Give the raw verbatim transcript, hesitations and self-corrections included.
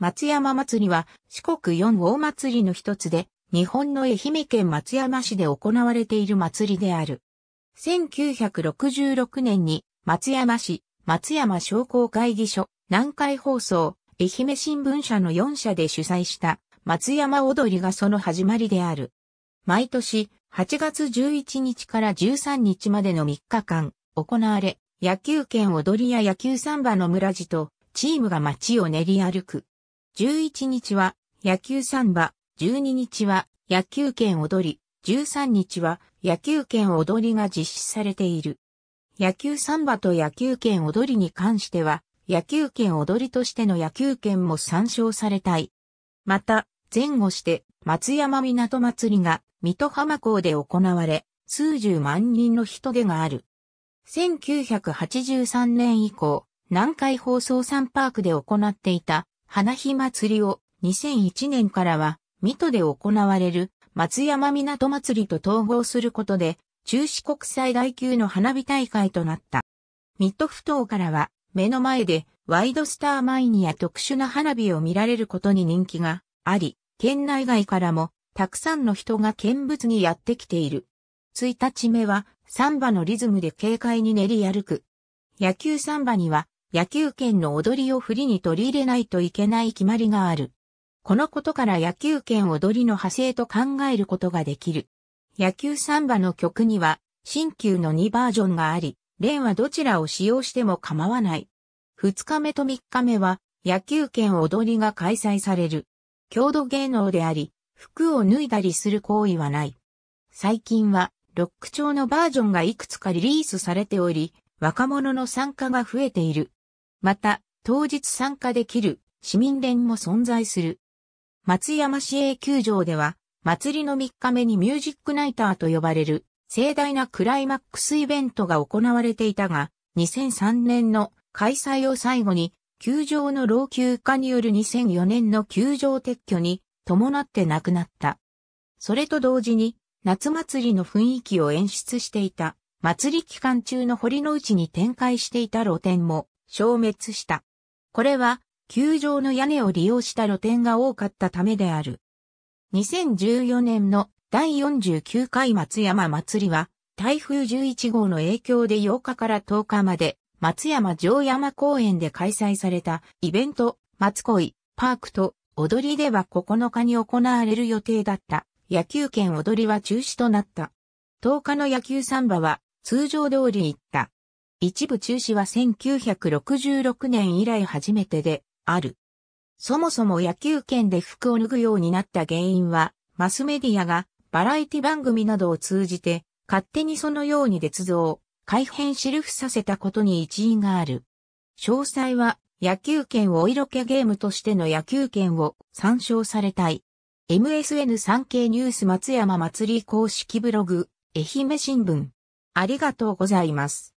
松山祭は四国四大祭りの一つで、日本の愛媛県松山市で行われている祭りである。せんきゅうひゃくろくじゅうろくねんに松山市、松山商工会議所、南海放送、愛媛新聞社のよん社で主催した松山踊りがその始まりである。毎年はちがつじゅういちにちからじゅうさんにちまでのみっかかん行われ、野球拳踊りや野球サンバの村じとチームが街を練り歩く。じゅういちにちは野球サンバ、じゅうににちは野球拳踊り、じゅうさんにちは野球拳踊りが実施されている。野球サンバと野球拳踊りに関しては、野球拳踊りとしての野球拳も参照されたい。また、前後して松山港祭りが水戸浜港で行われ、数十万人の人出がある。せんきゅうひゃくはちじゅうさんねん以降、南海放送サンパークで行っていた花火祭りをにせんいちねんからは水戸で行われる松山港祭りと統合することで中止国際大級の花火大会となった。水戸ふ頭からは目の前でワイドスターマインや特殊な花火を見られることに人気があり、県内外からもたくさんの人が見物にやってきている。いちにちめはサンバのリズムで軽快に練り歩く。野球サンバには野球拳の踊りを振りに取り入れないといけない決まりがある。このことから野球拳踊りの派生と考えることができる。野球サンバの曲には新旧のにバージョンがあり、連はどちらを使用しても構わない。ふつかめとみっかめは野球拳踊りが開催される。郷土芸能であり、服を脱いだりする行為はない。最近はロック調のバージョンがいくつかリリースされており、若者の参加が増えている。また、当日参加できる市民連も存在する。松山市営球場では、祭りのみっかめにミュージックナイターと呼ばれる盛大なクライマックスイベントが行われていたが、にせんさんねんの開催を最後に、球場の老朽化によるにせんよねんの球場撤去に伴ってなくなった。それと同時に、夏祭りの雰囲気を演出していた、祭り期間中の堀の内に展開していた露店も、消滅した。これは、球場の屋根を利用した露店が多かったためである。にせんじゅうよねんのだいよんじゅうきゅうかい松山祭りは、台風じゅういちごうの影響でようかからとおかまで、松山城山公園で開催されたイベント、松恋、パークと踊りではここのかに行われる予定だった。野球拳踊りは中止となった。とおかの野球サンバは、通常通り行った。一部中止はせんきゅうひゃくろくじゅうろくねん以来初めてである。そもそも野球拳で服を脱ぐようになった原因は、マスメディアがバラエティ番組などを通じて、勝手にそのように捏造、改変しるふさせたことに一因がある。詳細は野球拳お色気ゲームとしての野球拳を参照されたい。エムエスエヌさんけい ニュース松山祭り公式ブログ、愛媛新聞。ありがとうございます。